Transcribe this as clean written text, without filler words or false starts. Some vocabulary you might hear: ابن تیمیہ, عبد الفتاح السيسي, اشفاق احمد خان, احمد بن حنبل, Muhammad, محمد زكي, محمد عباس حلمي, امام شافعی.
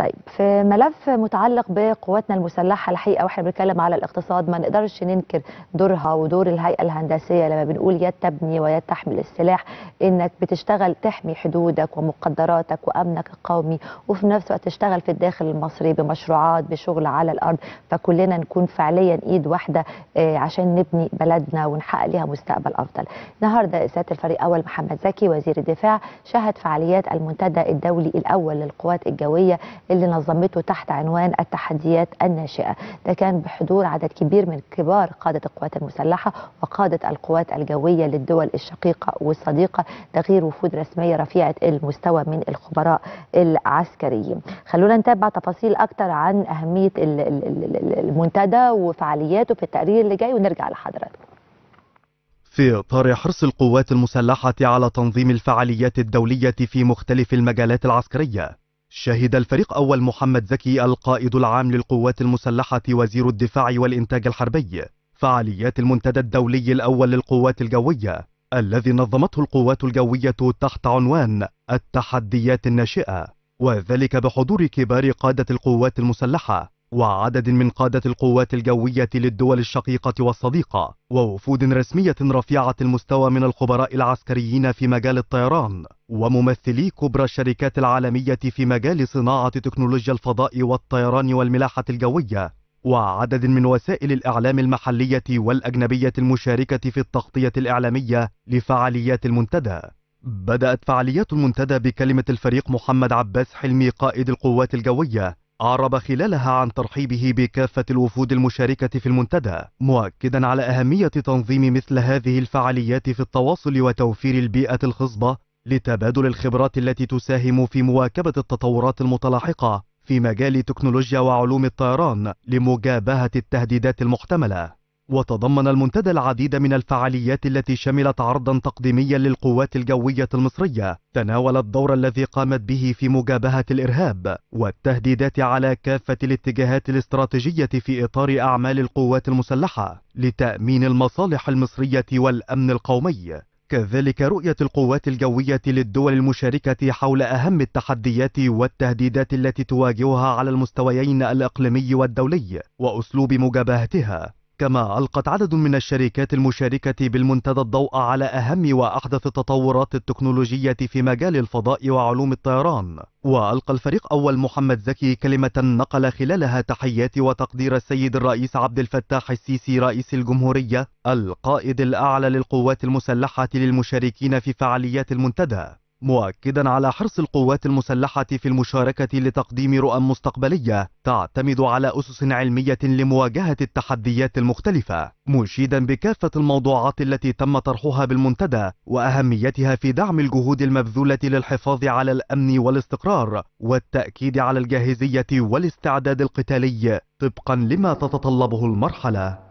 طيب في ملف متعلق بقواتنا المسلحه، الحقيقه واحنا بنتكلم على الاقتصاد ما نقدرش ننكر دورها ودور الهيئه الهندسيه. لما بنقول يد تبني ويد تحمل السلاح، انك بتشتغل تحمي حدودك ومقدراتك وامنك القومي، وفي نفس الوقت تشتغل في الداخل المصري بمشروعات بشغل على الارض، فكلنا نكون فعليا ايد واحده عشان نبني بلدنا ونحقق ليها مستقبل افضل. النهارده سياده الفريق اول محمد زكي وزير الدفاع شهد فعاليات المنتدى الدولي الاول للقوات الجويه اللي نظمته تحت عنوان التحديات الناشئة. ده كان بحضور عدد كبير من كبار قادة القوات المسلحة وقادة القوات الجوية للدول الشقيقة والصديقة، ده غير وفود رسمية رفيعة المستوى من الخبراء العسكريين. خلونا نتابع تفاصيل أكتر عن أهمية المنتدى وفعالياته في التقرير اللي جاي، ونرجع لحضراتكم. في إطار حرص القوات المسلحة على تنظيم الفعاليات الدولية في مختلف المجالات العسكرية، شهد الفريق أول محمد زكي القائد العام للقوات المسلحة وزير الدفاع والإنتاج الحربي فعاليات المنتدى الدولي الأول للقوات الجوية الذي نظمته القوات الجوية تحت عنوان التحديات الناشئة، وذلك بحضور كبار قادة القوات المسلحة وعدد من قادة القوات الجوية للدول الشقيقة والصديقة ووفود رسمية رفيعة المستوى من الخبراء العسكريين في مجال الطيران وممثلي كبرى الشركات العالمية في مجال صناعة تكنولوجيا الفضاء والطيران والملاحة الجوية، وعدد من وسائل الإعلام المحلية والأجنبية المشاركة في التغطية الإعلامية لفعاليات المنتدى. بدأت فعاليات المنتدى بكلمة الفريق محمد عباس حلمي قائد القوات الجوية، أعرب خلالها عن ترحيبه بكافة الوفود المشاركة في المنتدى، مؤكدا على أهمية تنظيم مثل هذه الفعاليات في التواصل وتوفير البيئة الخصبة لتبادل الخبرات التي تساهم في مواكبة التطورات المتلاحقة في مجال تكنولوجيا وعلوم الطيران لمجابهة التهديدات المحتملة. وتضمن المنتدى العديد من الفعاليات التي شملت عرضا تقديميا للقوات الجوية المصرية تناول الدور الذي قامت به في مجابهة الإرهاب والتهديدات على كافة الاتجاهات الاستراتيجية في إطار أعمال القوات المسلحة لتأمين المصالح المصرية والأمن القومي، كذلك رؤية القوات الجوية للدول المشاركة حول أهم التحديات والتهديدات التي تواجهها على المستويين الإقليمي والدولي وأسلوب مجابهتها. كما ألقت عدد من الشركات المشاركة بالمنتدى الضوء على أهم وأحدث التطورات التكنولوجية في مجال الفضاء وعلوم الطيران. وألقى الفريق أول محمد زكي كلمة نقل خلالها تحيات وتقدير السيد الرئيس عبد الفتاح السيسي رئيس الجمهورية القائد الأعلى للقوات المسلحة للمشاركين في فعاليات المنتدى، مؤكدا على حرص القوات المسلحة في المشاركة لتقديم رؤى مستقبلية تعتمد على أسس علمية لمواجهة التحديات المختلفة، مشيدا بكافة الموضوعات التي تم طرحها بالمنتدى وأهميتها في دعم الجهود المبذولة للحفاظ على الأمن والاستقرار والتأكيد على الجاهزية والاستعداد القتالي طبقا لما تتطلبه المرحلة.